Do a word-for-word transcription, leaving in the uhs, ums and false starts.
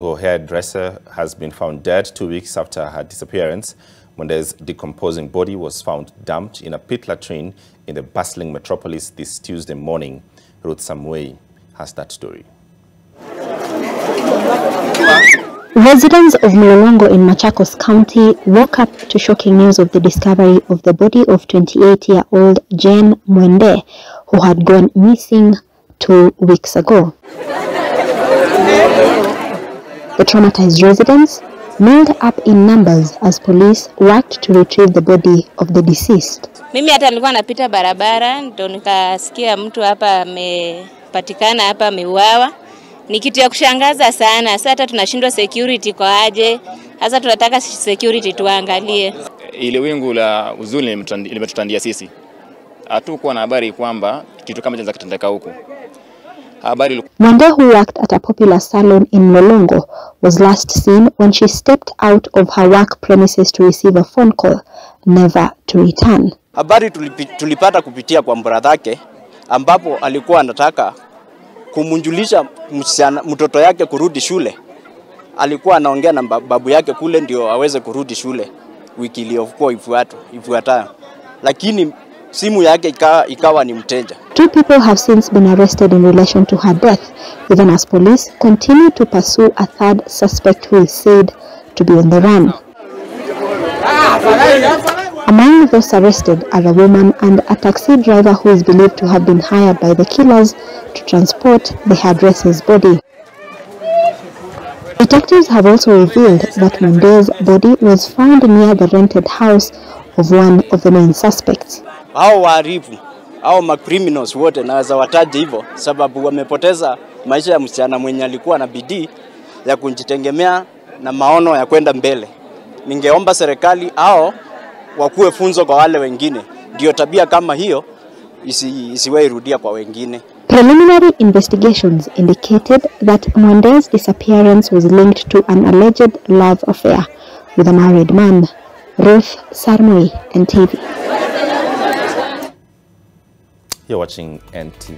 The hairdresser has been found dead two weeks after her disappearance. Mwende's decomposing body was found dumped in a pit latrine in the bustling metropolis this Tuesday morning. Ruth Samwei has that story. Residents of Mlolongo in Machakos County woke up to shocking news of the discovery of the body of twenty-eight-year-old Jane Mwende, who had gone missing two weeks ago. The traumatized residents milled up in numbers as police worked to retrieve the body of the deceased. Mimi hata nilikuwa na Peter Barabara ndo nikasikia mtu hapa amepatikana hapa ameuawa. Ni kitu ya kushangaza sana. Sasa tunashindwa security kwa aje. Sasa tunataka security tuangalie. Ile wingu la uzuni limetutandia sisi. Hatukuwa na habari kwamba kitu kama chanza kitendeka huko. Mwende, who worked at a popular salon in Mlolongo, was last seen when she stepped out of her work premises to receive a phone call, never to return. Habari tulipata kupitia kwa mbradhake, ambapo alikuwa anataka kumunjulisha mtoto yake kurudi shule. Alikuwa anaongea na babu yake kule ndio aweze kurudi shule wiki iliyokuwa ifuatayo. Lakini simu yake ikawa ni mteja. Two people have since been arrested in relation to her death, even as police continue to pursue a third suspect who is said to be on the run. Among those arrested are a woman and a taxi driver who is believed to have been hired by the killers to transport the hairdresser's body. Detectives have also revealed that Mwende's body was found near the rented house of one of the main suspects. Hao waharibu, hao macriminals wote naweza wataja hivyo sababu wamepoteza maisha ya msichana mwenye alikuwa na bidii ya kujitegemea na maono ya kwenda mbele. Ningeomba serikali hao wakuwe funzo kwa wale wengine. Ndio tabia kama hiyo isi, isiwe rudia kwa wengine. Preliminary investigations indicated that Mwende's disappearance was linked to an alleged love affair with a married man. Ruth Sarmoi, N T V. You're watching N T V.